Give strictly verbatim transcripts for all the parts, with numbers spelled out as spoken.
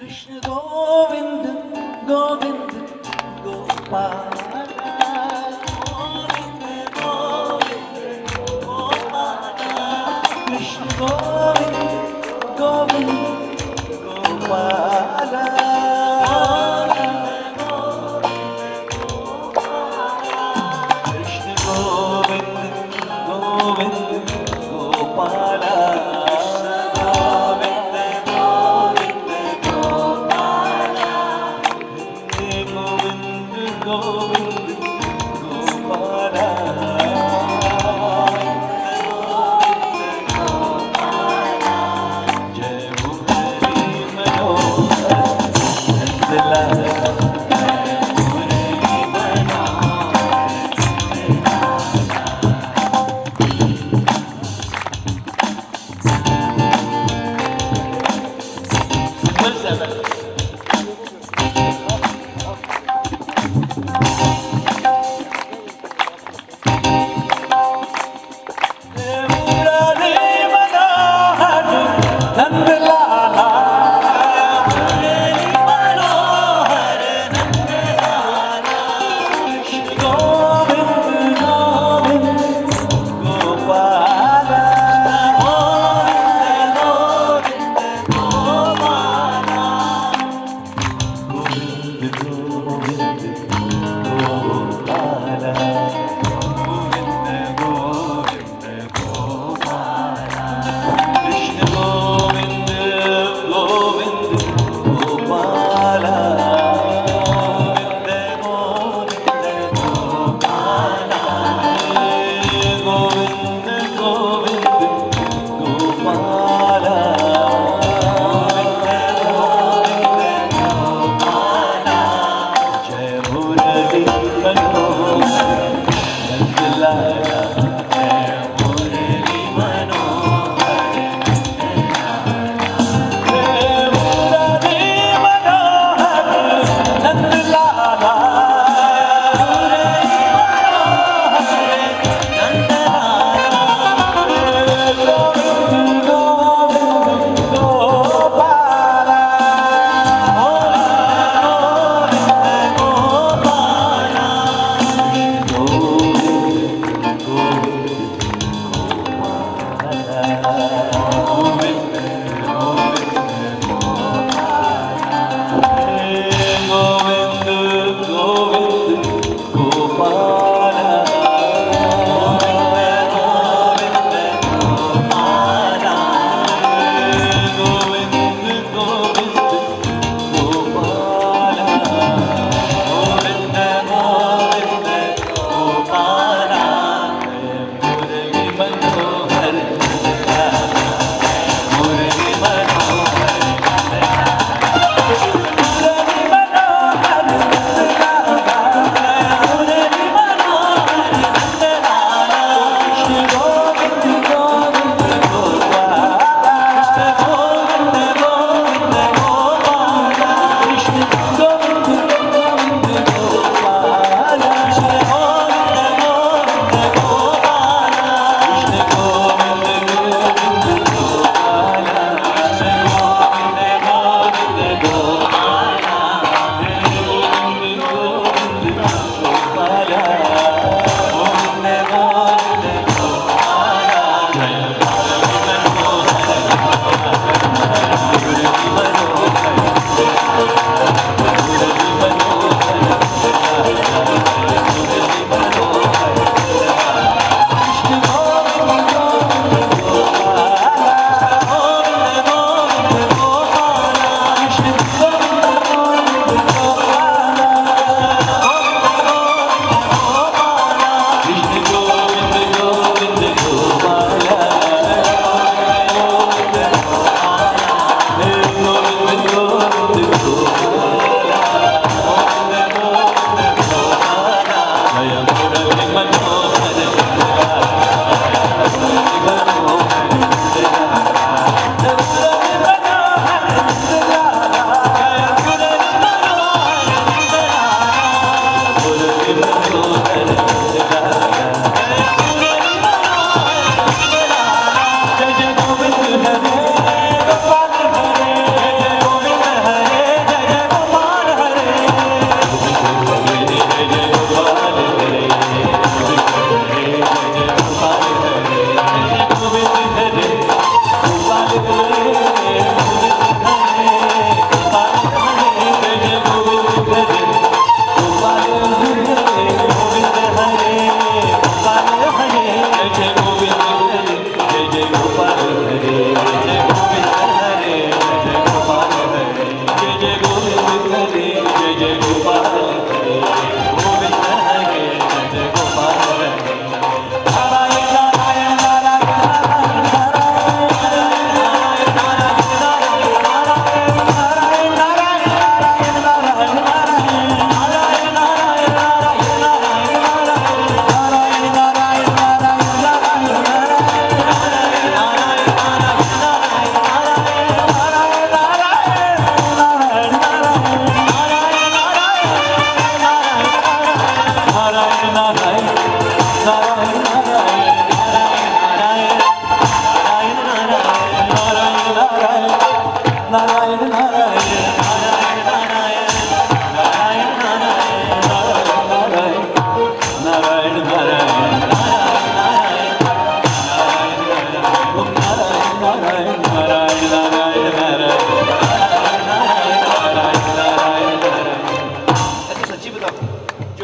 Krishna Govind Govind Gopala Govind Govind Gopala Krishna Govind Govind Gopala Govind Govind Gopala Krishna Govind Govind Gopala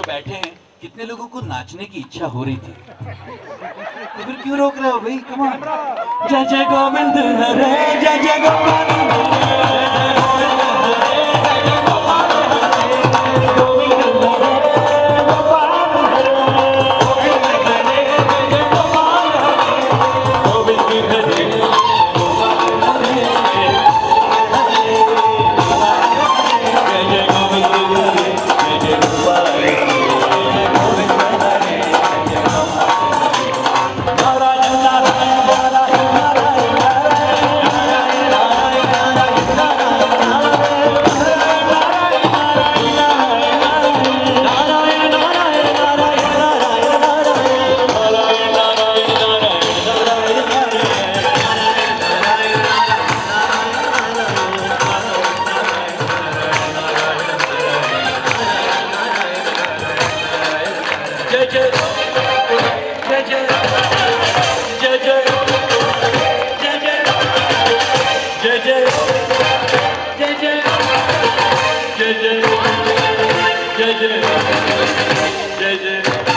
बैठे हैं कितने लोगों को नाचने की इच्छा हो रही थी, तो फिर क्यों रोक रहे हो भाई? कमाल। जय जय गोविंद हरे, जय जय गोपाल हरे, जय जय गोपाल हरे, गोविंद हरे गोपाल हरे, जय जय गोपाल हरे, गोविंद हरे गोपाल हरे, जय जय गोविंद हरे, जय जय गोपाल हरे। Jai Jai Jai Jai Jai Jai